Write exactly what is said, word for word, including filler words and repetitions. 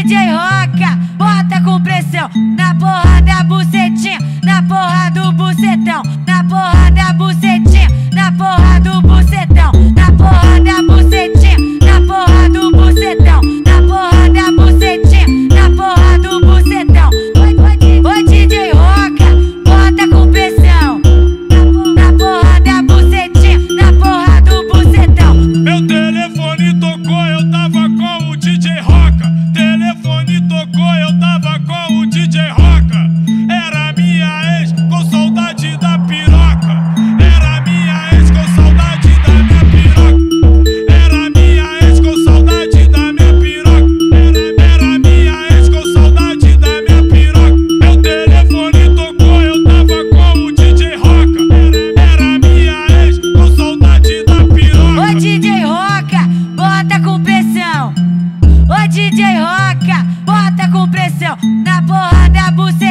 D J Roca, bota com pressão na porra da bucetinha, na porra do bucetão, na porra da bucetinha, na porra do bucetão, na porra da bucetinha, na porra do bucetão, na porra da bucetinha, na porra do bucetão. Oi, D J Roca, bota com pressão na porra da bucetinha, na porra do bucetão. Meu telefone tocou, eu tava com o D J Roca. Tocou, eu tava com o D J Roca. Era minha ex com saudade da piroca. Era minha ex com saudade da minha piroca. Era minha ex com saudade da minha piroca. Era, era minha ex com saudade da minha piroca. Meu telefone tocou, eu tava com o D J Roca. Era, era minha ex com saudade da piroca. Ô D J Roca, bota com pressão. Ô D J Roca, bota com pressão na porra da buceta.